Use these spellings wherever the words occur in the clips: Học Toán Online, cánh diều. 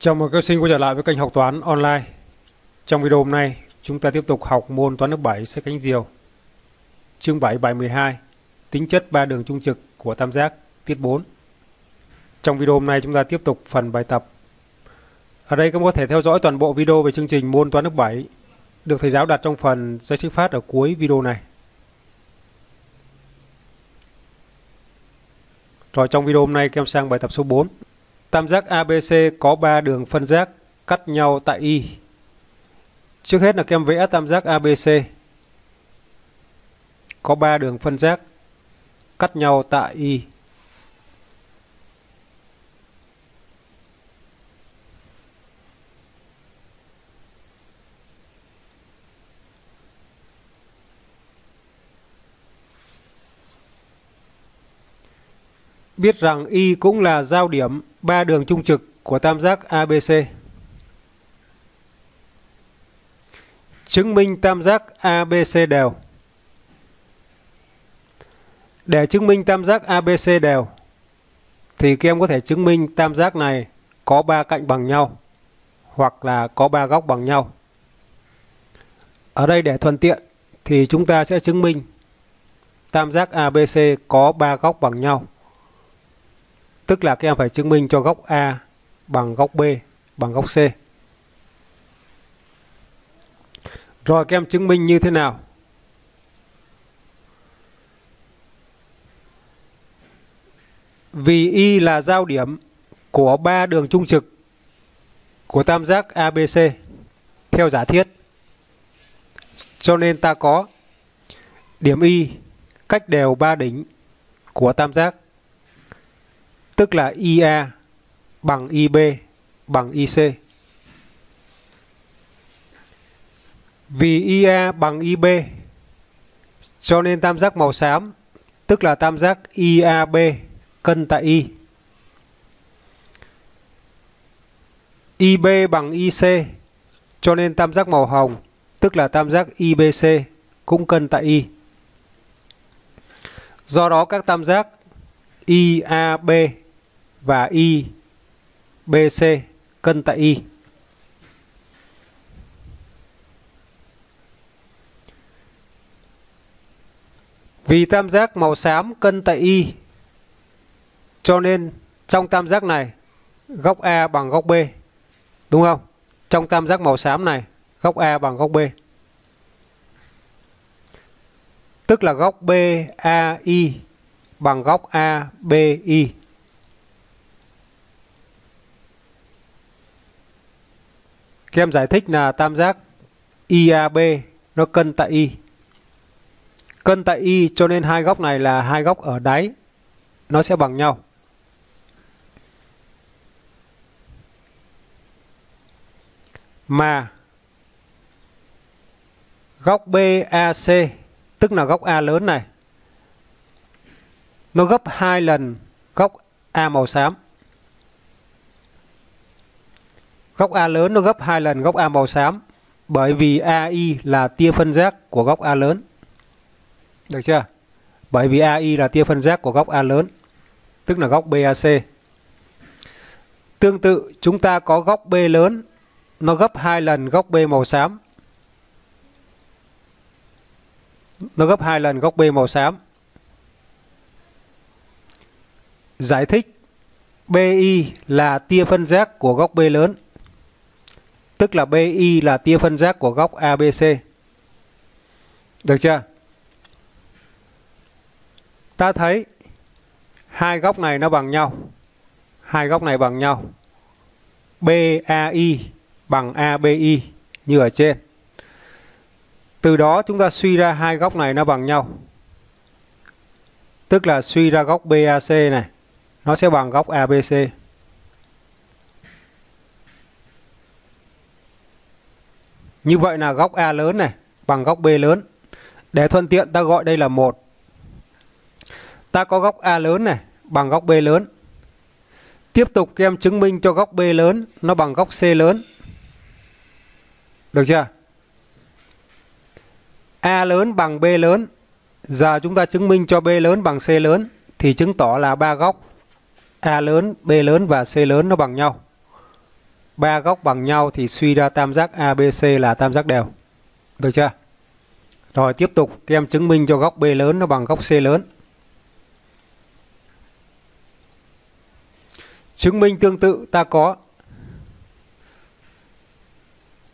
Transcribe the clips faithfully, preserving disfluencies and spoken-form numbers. Chào mừng các sinh quay trở lại với kênh Học Toán Online. Trong video hôm nay, chúng ta tiếp tục học môn toán lớp bảy sách cánh diều. Chương bảy bài mười hai, tính chất ba đường trung trực của tam giác, tiết bốn. Trong video hôm nay chúng ta tiếp tục phần bài tập. Ở đây các bạn có thể theo dõi toàn bộ video về chương trình môn toán lớp bảy được thầy giáo đặt trong phần danh sách phát ở cuối video này. Rồi, trong video hôm nay các em sang bài tập số bốn. Tam giác a bê xê có ba đường phân giác cắt nhau tại Y. Trước hết là các em vẽ tam giác a bê xê có ba đường phân giác cắt nhau tại Y. Biết rằng Y cũng là giao điểm ba đường trung trực của tam giác a bê xê. Chứng minh tam giác a bê xê đều. Để chứng minh tam giác a bê xê đều thì các em có thể chứng minh tam giác này có ba cạnh bằng nhau hoặc là có ba góc bằng nhau. Ở đây để thuận tiện thì chúng ta sẽ chứng minh tam giác a bê xê có ba góc bằng nhau. Tức là các em phải chứng minh cho góc A bằng góc B bằng góc C. Rồi các em chứng minh như thế nào? Vì Y là giao điểm của ba đường trung trực của tam giác a bê xê theo giả thiết, cho nên ta có điểm Y cách đều ba đỉnh của tam giác. Tức là i a bằng i b bằng i c. Vì i a bằng i b cho nên tam giác màu xám, tức là tam giác i a b cân tại Y. i b bằng i c cho nên tam giác màu hồng, tức là tam giác i b c cũng cân tại Y. Do đó các tam giác i a b và i b c cân tại Y. Vì tam giác màu xám cân tại Y cho nên trong tam giác này góc A bằng góc B, đúng không? Trong tam giác màu xám này góc A bằng góc B, tức là góc bê a i bằng góc a bê i. Các em giải thích là tam giác i a b nó cân tại Y. Cân tại Y cho nên hai góc này là hai góc ở đáy, nó sẽ bằng nhau. Mà góc bê a xê, tức là góc A lớn này, nó gấp hai lần góc A màu xám. Góc A lớn nó gấp hai lần góc A màu xám, bởi vì a i là tia phân giác của góc A lớn. Được chưa? Bởi vì a i là tia phân giác của góc A lớn, tức là góc bê a xê. Tương tự chúng ta có góc B lớn, nó gấp hai lần góc B màu xám. Nó gấp hai lần góc B màu xám. Giải thích bê i là tia phân giác của góc B lớn, tức là bê i là tia phân giác của góc a bê xê. Được chưa? Ta thấy hai góc này nó bằng nhau. Hai góc này bằng nhau. bê a i bằng a bê i như ở trên. Từ đó chúng ta suy ra hai góc này nó bằng nhau. Tức là suy ra góc bê a xê này nó sẽ bằng góc a bê xê. Như vậy là góc A lớn này bằng góc B lớn. Để thuận tiện ta gọi đây là một. Ta có góc A lớn này bằng góc B lớn. Tiếp tục các em chứng minh cho góc B lớn nó bằng góc C lớn. Được chưa? A lớn bằng B lớn. Giờ chúng ta chứng minh cho B lớn bằng C lớn thì chứng tỏ là ba góc A lớn, B lớn và C lớn nó bằng nhau. ba góc bằng nhau thì suy ra tam giác a bê xê là tam giác đều. Được chưa? Rồi tiếp tục các em chứng minh cho góc B lớn nó bằng góc C lớn. Chứng minh tương tự ta có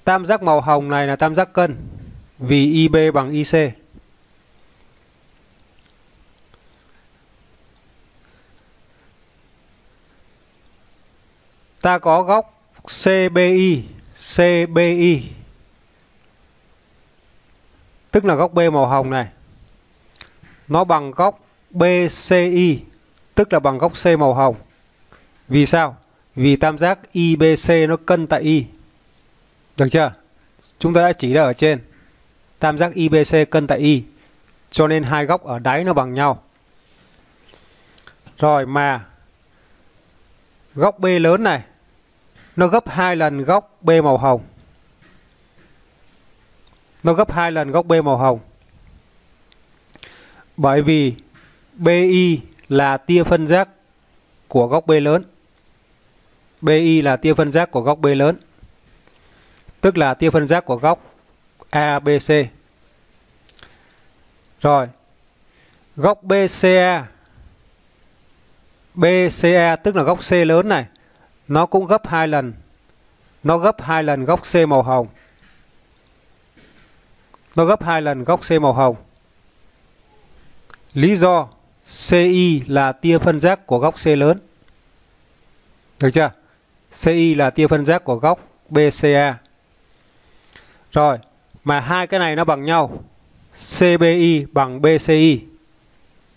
tam giác màu hồng này là tam giác cân vì i bê bằng i xê. Ta có góc CBI, CBI tức là góc B màu hồng này. Nó bằng góc bê xê i tức là bằng góc C màu hồng. Vì sao? Vì tam giác i bê xê nó cân tại Y. Được chưa? Chúng ta đã chỉ ra ở trên. Tam giác i bê xê cân tại Y. Cho nên hai góc ở đáy nó bằng nhau. Rồi mà góc B lớn này nó gấp hai lần góc B màu hồng. Nó gấp hai lần góc B màu hồng. Bởi vì bê i là tia phân giác của góc B lớn. bê i là tia phân giác của góc B lớn. Tức là tia phân giác của góc a bê xê. Rồi, góc bê xê a. bê xê a tức là góc C lớn này, nó cũng gấp hai lần. Nó gấp hai lần góc C màu hồng. Nó gấp hai lần góc C màu hồng. Lý do xê i là tia phân giác của góc C lớn. Được chưa? xê i là tia phân giác của góc bê xê a. Rồi, mà hai cái này nó bằng nhau. xê bê i bằng bê xê i.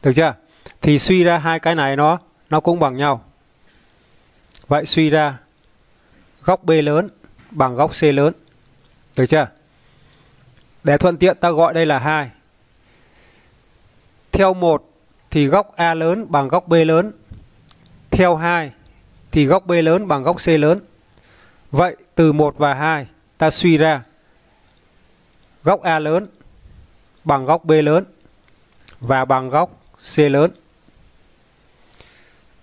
Được chưa? Thì suy ra hai cái này nó nó cũng bằng nhau. Vậy suy ra góc B lớn bằng góc C lớn. Được chưa? Để thuận tiện ta gọi đây là hai. Theo một thì góc A lớn bằng góc B lớn. Theo hai thì góc B lớn bằng góc C lớn. Vậy từ một và hai ta suy ra góc A lớn bằng góc B lớn và bằng góc C lớn.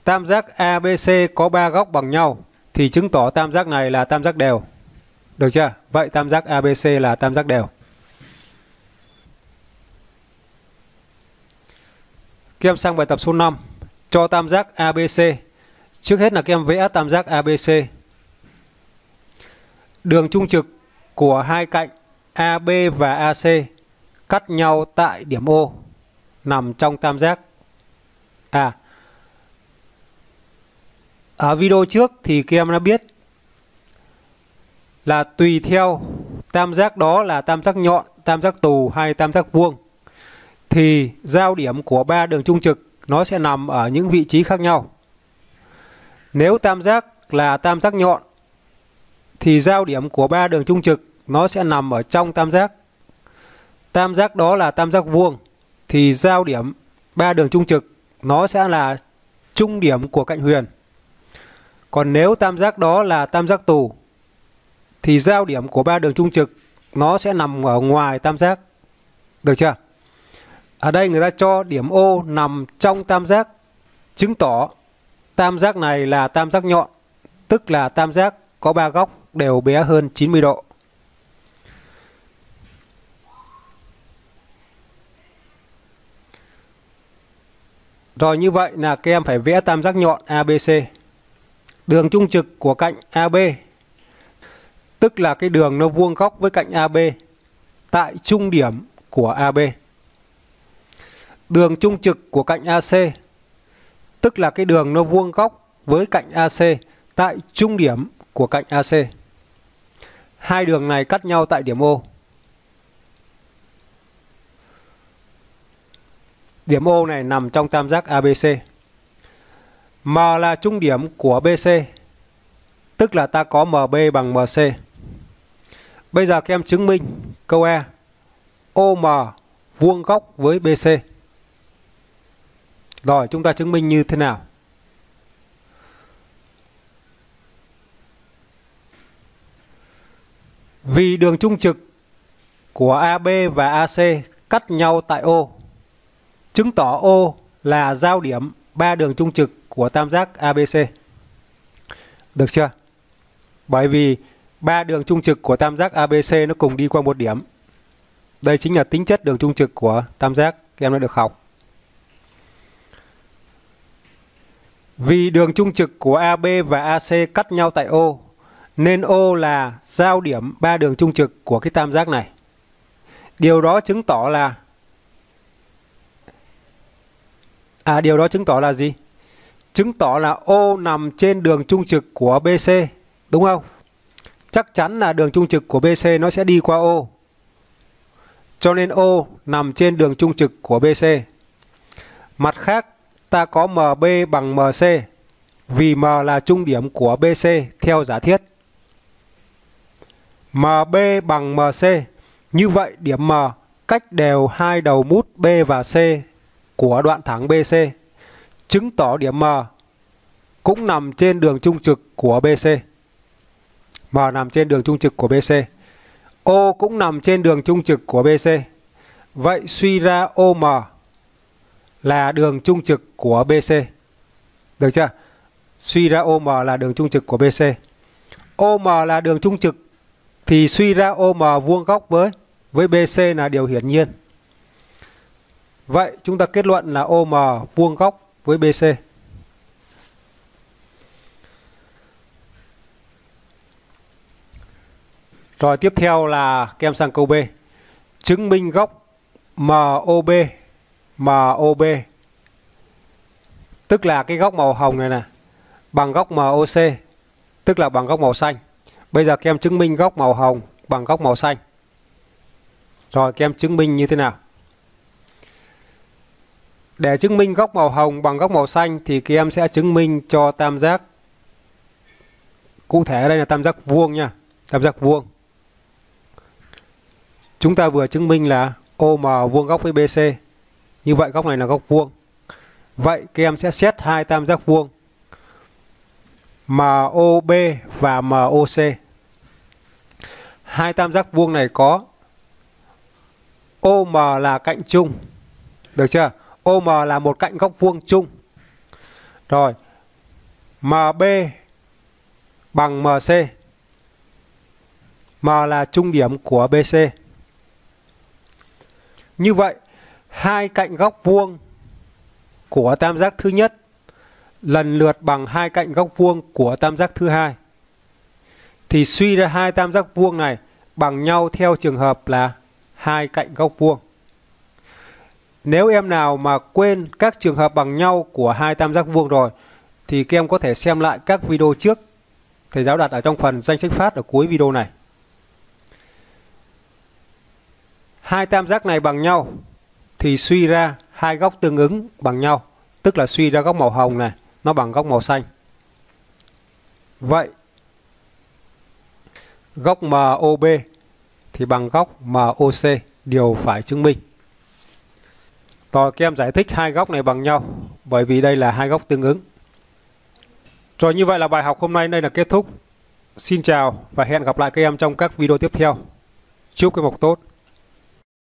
Tam giác a bê xê có ba góc bằng nhau thì chứng tỏ tam giác này là tam giác đều. Được chưa? Vậy tam giác a bê xê là tam giác đều. Các em sang bài tập số năm. Cho tam giác a bê xê. Trước hết là các em vẽ tam giác a bê xê. Đường trung trực của hai cạnh a bê và a xê cắt nhau tại điểm O nằm trong tam giác A. Ở video trước thì các em đã biết là tùy theo tam giác đó là tam giác nhọn, tam giác tù hay tam giác vuông thì giao điểm của ba đường trung trực nó sẽ nằm ở những vị trí khác nhau. Nếu tam giác là tam giác nhọn thì giao điểm của ba đường trung trực nó sẽ nằm ở trong tam giác. Tam giác đó là tam giác vuông thì giao điểm ba đường trung trực nó sẽ là trung điểm của cạnh huyền. Còn nếu tam giác đó là tam giác tù thì giao điểm của ba đường trung trực nó sẽ nằm ở ngoài tam giác. Được chưa? Ở đây người ta cho điểm O nằm trong tam giác, chứng tỏ tam giác này là tam giác nhọn, tức là tam giác có ba góc đều bé hơn chín mươi độ. Rồi như vậy là các em phải vẽ tam giác nhọn a bê xê. Đường trung trực của cạnh a bê, tức là cái đường nó vuông góc với cạnh a bê tại trung điểm của a bê. Đường trung trực của cạnh a xê, tức là cái đường nó vuông góc với cạnh a xê tại trung điểm của cạnh a xê. Hai đường này cắt nhau tại điểm O. Điểm O này nằm trong tam giác a bê xê. M là trung điểm của bê xê, tức là ta có em bê bằng em xê. Bây giờ các em chứng minh câu E. ô em vuông góc với bê xê. Rồi chúng ta chứng minh như thế nào? Vì đường trung trực của a bê và a xê cắt nhau tại O, chứng tỏ O là giao điểm ba đường trung trực của tam giác a bê xê. Được chưa? bởi vì ba đường trung trực của tam giác a bê xê nó cùng đi qua một điểm. Đây chính là tính chất đường trung trực của tam giác các em đã được học. Vì đường trung trực của a bê và a xê cắt nhau tại O, nên O là giao điểm ba đường trung trực của cái tam giác này. Điều đó chứng tỏ là À điều đó chứng tỏ là gì? Chứng tỏ là O nằm trên đường trung trực của bê xê, đúng không? Chắc chắn là đường trung trực của bê xê nó sẽ đi qua O. Cho nên O nằm trên đường trung trực của bê xê. Mặt khác, ta có em bê bằng em xê vì M là trung điểm của bê xê theo giả thiết. em bê bằng em xê. Như vậy điểm M cách đều hai đầu mút B và C của đoạn thẳng bê xê, chứng tỏ điểm M cũng nằm trên đường trung trực của bê xê. M nằm trên đường trung trực của bê xê. O cũng nằm trên đường trung trực của bê xê. Vậy suy ra ô em là đường trung trực của bê xê. Được chưa? Suy ra ô em là đường trung trực của bê xê. ô em là đường trung trực thì suy ra ô em vuông góc với với bê xê là điều hiển nhiên. Vậy chúng ta kết luận là ô em vuông góc với bê xê. Rồi tiếp theo là các em sang câu B. Chứng minh góc em ô bê. em ô bê tức là cái góc màu hồng này nè bằng góc em ô xê, tức là bằng góc màu xanh. Bây giờ các em chứng minh góc màu hồng bằng góc màu xanh. Rồi các em chứng minh như thế nào? Để chứng minh góc màu hồng bằng góc màu xanh thì các em sẽ chứng minh cho tam giác. Cụ thể ở đây là tam giác vuông nha, tam giác vuông. Chúng ta vừa chứng minh là ô em vuông góc với bê xê. Như vậy góc này là góc vuông. Vậy các em sẽ xét hai tam giác vuông em ô bê và em ô xê. Hai tam giác vuông này có ô em là cạnh chung. Được chưa? ô em là một cạnh góc vuông chung. Rồi, em bê bằng em xê. M là trung điểm của bê xê. Như vậy hai cạnh góc vuông của tam giác thứ nhất lần lượt bằng hai cạnh góc vuông của tam giác thứ hai. Thì suy ra hai tam giác vuông này bằng nhau theo trường hợp là hai cạnh góc vuông. Nếu em nào mà quên các trường hợp bằng nhau của hai tam giác vuông rồi thì các em có thể xem lại các video trước. Thầy giáo đặt ở trong phần danh sách phát ở cuối video này. Hai tam giác này bằng nhau thì suy ra hai góc tương ứng bằng nhau, tức là suy ra góc màu hồng này nó bằng góc màu xanh. Vậy góc em ô bê thì bằng góc em ô xê, điều phải chứng minh. Rồi các em giải thích hai góc này bằng nhau bởi vì đây là hai góc tương ứng. Rồi như vậy là bài học hôm nay đây là kết thúc. Xin chào và hẹn gặp lại các em trong các video tiếp theo. Chúc các em học tốt.